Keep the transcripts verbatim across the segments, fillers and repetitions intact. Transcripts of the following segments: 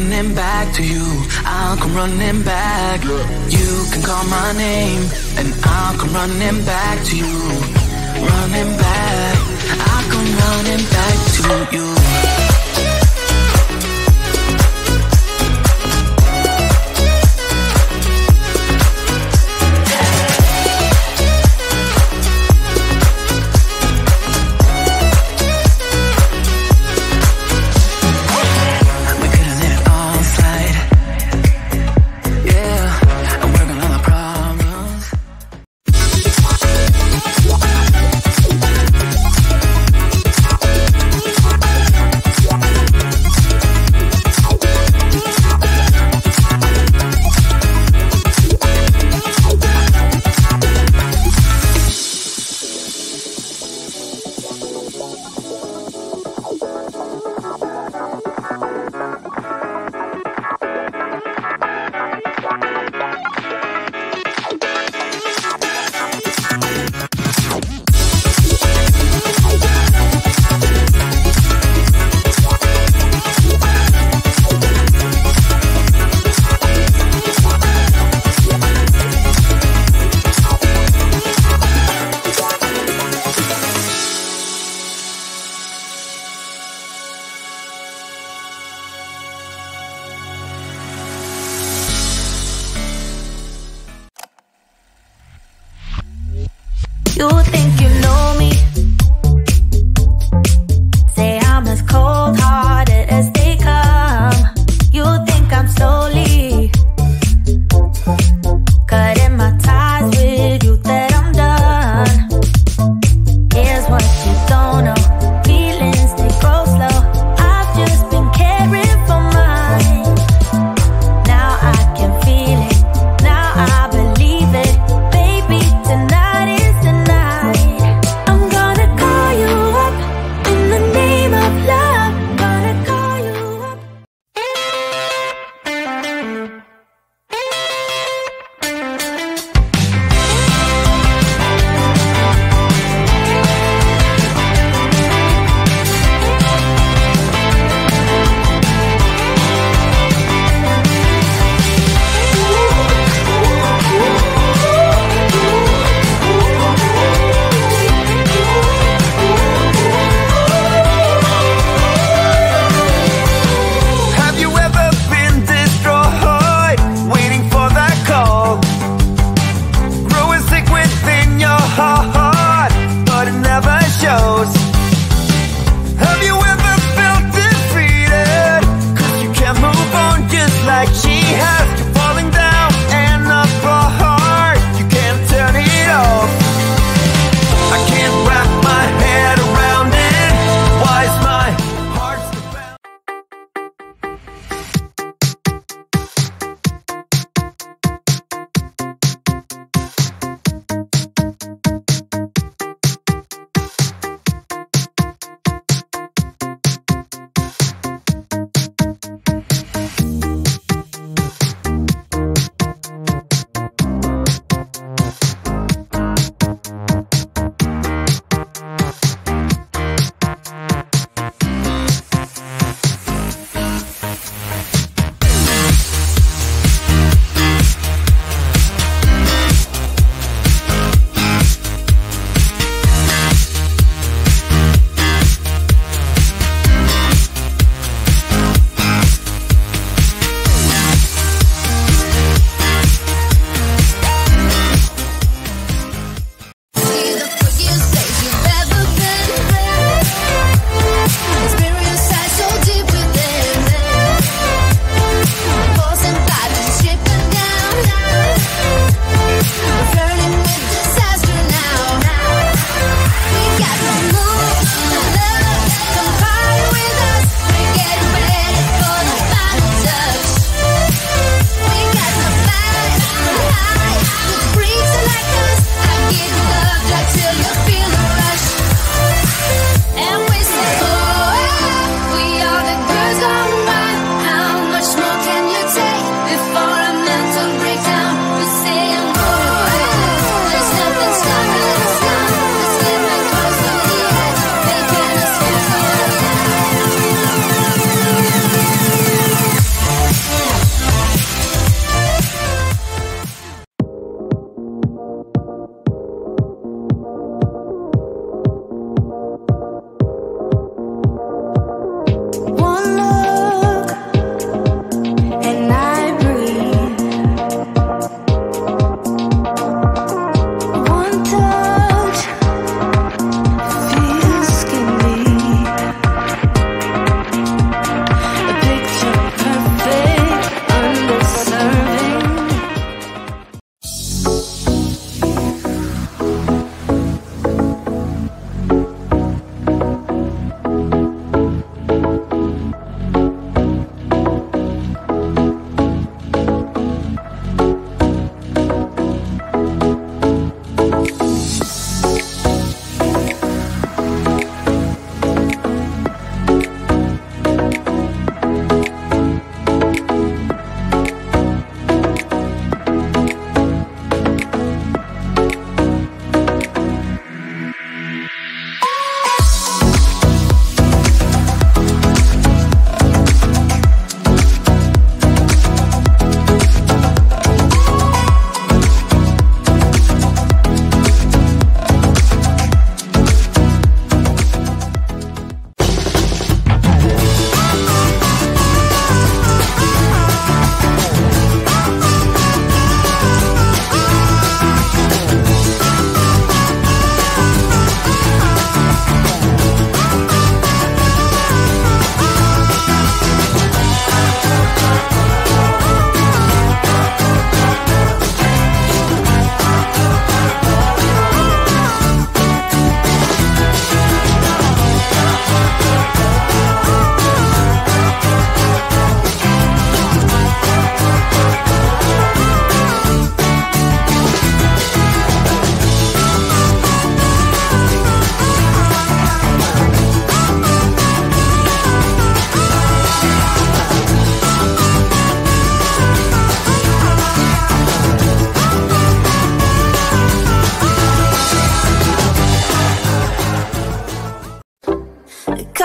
running back to you, I'll come running back. You can call my name and I'll come running back to you. Running back, I'll come running back to you.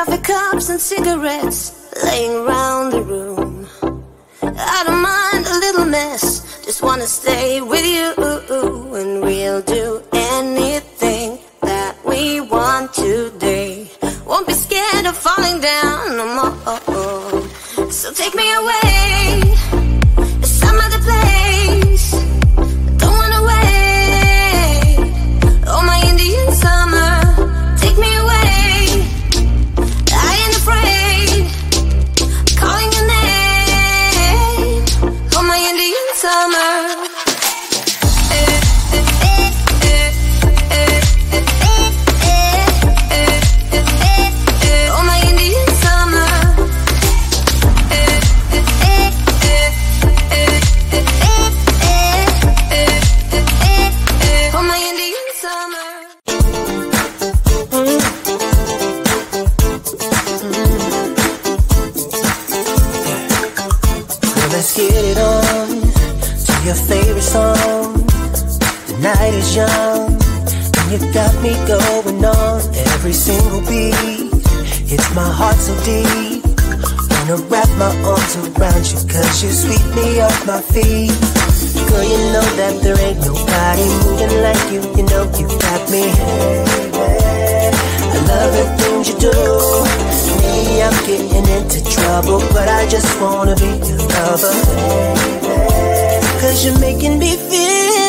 coffee cups and cigarettes laying round the room. I don't mind a little mess, just wanna stay with you, and we'll do anything that we want today. Won't be scared of falling down no more. So take me away to some other place. I don't wanna wait. Oh, my Indian summer, take me away. I ain't afraid of calling your name. Oh, my Indian summer. You sweep me off my feet. Girl, you know that there ain't nobody moving like you. You know you got me. I love the things you do. Maybe I'm getting into trouble, but I just wanna be your lover, 'cause you're making me feel